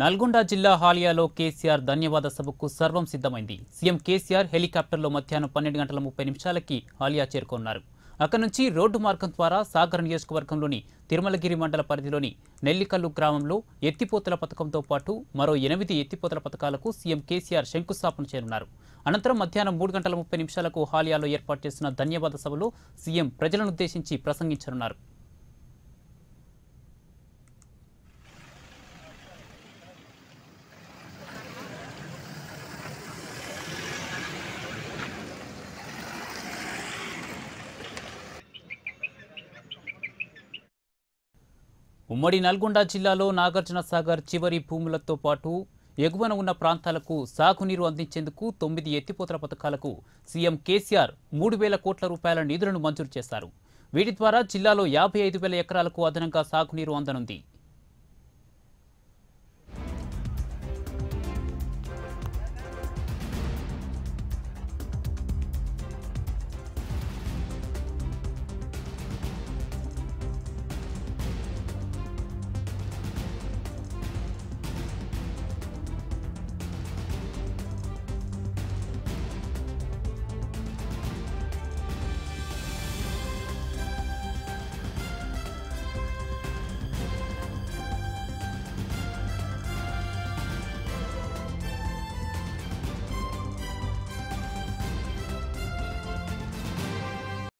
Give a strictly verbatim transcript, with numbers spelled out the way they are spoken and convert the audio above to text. నల్గొండ జిల్లా హాలియాలో కేసీఆర్ ధన్యవాద సభకు సర్వం సిద్ధమైంది. సీఎం కేసీఆర్ హెలికాప్టర్లో మధ్యాహ్నం పన్నెండు గంటల ముప్పై నిమిషాలకి హాలియా చేరుకున్నారు. అక్కడి నుంచి రోడ్డు మార్గం ద్వారా సాగర్ నియోజకవర్గంలోని తిరుమలగిరి మండల పరిధిలోని నెల్లికల్లు గ్రామంలో ఎత్తిపోతల పథకంతో పాటు మరో ఎనిమిది ఎత్తిపోతల పథకాలకు సీఎం కేసీఆర్ శంకుస్థాపన చేయనున్నారు. అనంతరం మధ్యాహ్నం మూడు గంటల ముప్పై నిమిషాలకు హాలియాలో ఏర్పాటు చేసిన ధన్యవాద సభలో సీఎం ప్రజలనుద్దేశించి ప్రసంగించనున్నారు. ఉమ్మడి నల్గొండ జిల్లాలో నాగార్జున సాగర్ చివరి భూములతో పాటు ఎగువన ఉన్న ప్రాంతాలకు సాగునీరు అందించేందుకు తొమ్మిది ఎత్తిపోతల పథకాలకు సీఎం కేసీఆర్ మూడు వేల కోట్ల రూపాయల నిధులను మంజూరు చేశారు. వీటి ద్వారా జిల్లాలో యాభై ఐదు వేల ఎకరాలకు అదనంగా సాగునీరు అందనుంది.